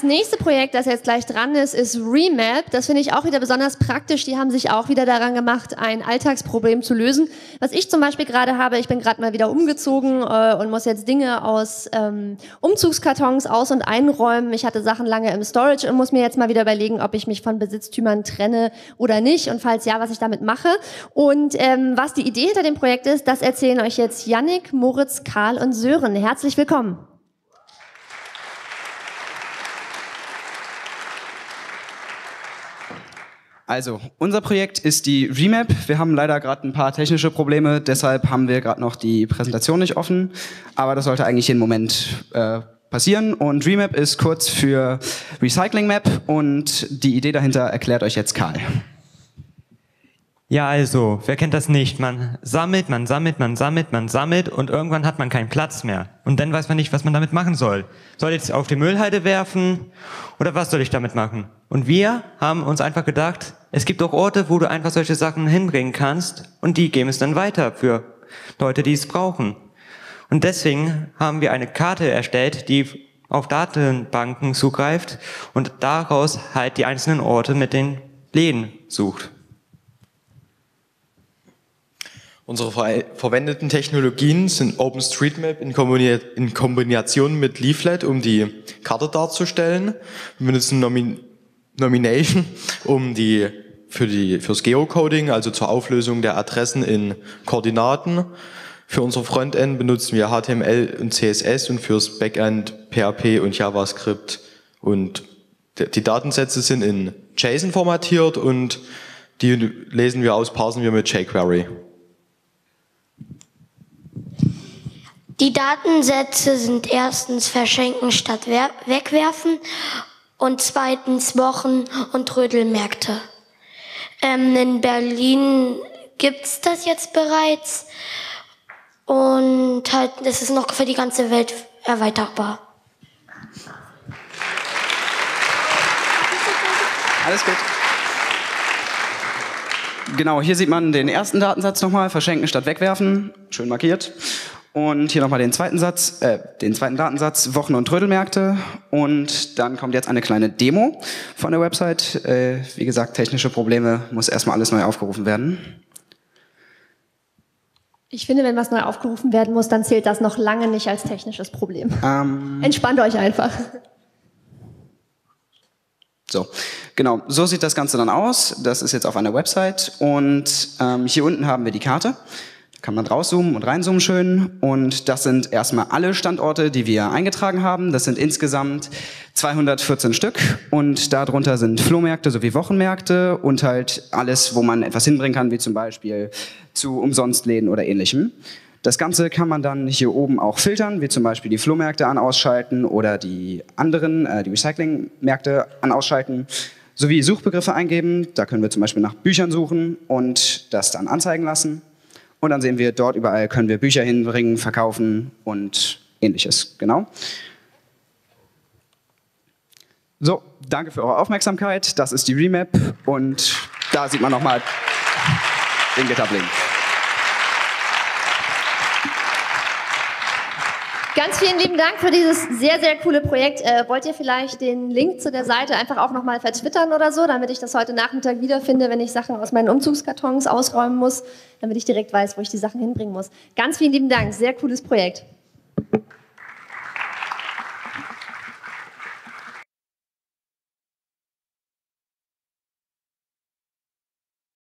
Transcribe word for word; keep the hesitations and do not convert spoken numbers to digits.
Das nächste Projekt, das jetzt gleich dran ist, ist Remap. Das finde ich auch wieder besonders praktisch. Die haben sich auch wieder daran gemacht, ein Alltagsproblem zu lösen. Was ich zum Beispiel gerade habe, ich bin gerade mal wieder umgezogen äh, und muss jetzt Dinge aus ähm, Umzugskartons aus- und einräumen. Ich hatte Sachen lange im Storage und muss mir jetzt mal wieder überlegen, ob ich mich von Besitztümern trenne oder nicht und falls ja, was ich damit mache. Und ähm, was die Idee hinter dem Projekt ist, das erzählen euch jetzt Yannick, Moritz, Karl und Sören. Herzlich willkommen. Also, unser Projekt ist die Remap. Wir haben leider gerade ein paar technische Probleme, deshalb haben wir gerade noch die Präsentation nicht offen. Aber das sollte eigentlich jeden Moment äh, passieren. Und Remap ist kurz für Recycling-Map und die Idee dahinter erklärt euch jetzt Karl. Ja, also, wer kennt das nicht? Man sammelt, man sammelt, man sammelt, man sammelt und irgendwann hat man keinen Platz mehr. Und dann weiß man nicht, was man damit machen soll. Soll ich es auf die Müllhalde werfen oder was soll ich damit machen? Und wir haben uns einfach gedacht, es gibt auch Orte, wo du einfach solche Sachen hinbringen kannst und die geben es dann weiter für Leute, die es brauchen. Und deswegen haben wir eine Karte erstellt, die auf Datenbanken zugreift und daraus halt die einzelnen Orte mit den Läden sucht. Unsere ver verwendeten Technologien sind OpenStreetMap in, Kombini in Kombination mit Leaflet, um die Karte darzustellen. Wir benutzen Nomin Nomination, um die für die fürs Geocoding, also zur Auflösung der Adressen in Koordinaten. Für unser Frontend benutzen wir H T M L und C S S und fürs Backend P H P und JavaScript. Und die Datensätze sind in JSON formatiert und die lesen wir aus, parsen wir mit jQuery. Die Datensätze sind erstens verschenken statt wegwerfen und zweitens Wochen- und Trödelmärkte. Ähm, in Berlin gibt's das jetzt bereits und halt, es ist noch für die ganze Welt erweiterbar. Alles gut. Genau, hier sieht man den ersten Datensatz nochmal, verschenken statt wegwerfen, schön markiert. Und hier nochmal den zweiten Satz, äh, den zweiten Datensatz, Wochen- und Trödelmärkte. Und dann kommt jetzt eine kleine Demo von der Website. Äh, wie gesagt, technische Probleme, muss erstmal alles neu aufgerufen werden. Ich finde, wenn was neu aufgerufen werden muss, dann zählt das noch lange nicht als technisches Problem. Ähm, Entspannt euch einfach. So, genau, so sieht das Ganze dann aus. Das ist jetzt auf einer Website und ähm, hier unten haben wir die Karte. Kann man rauszoomen und reinzoomen schön. Und das sind erstmal alle Standorte, die wir eingetragen haben. Das sind insgesamt zweihundertvierzehn Stück. Und darunter sind Flohmärkte sowie Wochenmärkte und halt alles, wo man etwas hinbringen kann, wie zum Beispiel zu Umsonstläden oder ähnlichem. Das Ganze kann man dann hier oben auch filtern, wie zum Beispiel die Flohmärkte an- ausschalten oder die anderen, äh, die Recyclingmärkte an- ausschalten. Sowie Suchbegriffe eingeben. Da können wir zum Beispiel nach Büchern suchen und das dann anzeigen lassen. Und dann sehen wir, dort überall können wir Bücher hinbringen, verkaufen und ähnliches. Genau. So, danke für eure Aufmerksamkeit. Das ist die Remap und da sieht man nochmal den GitHub-Link. Ganz vielen lieben Dank für dieses sehr, sehr coole Projekt. Äh, wollt ihr vielleicht den Link zu der Seite einfach auch nochmal vertwittern oder so, damit ich das heute Nachmittag wiederfinde, wenn ich Sachen aus meinen Umzugskartons ausräumen muss, damit ich direkt weiß, wo ich die Sachen hinbringen muss. Ganz vielen lieben Dank, sehr cooles Projekt.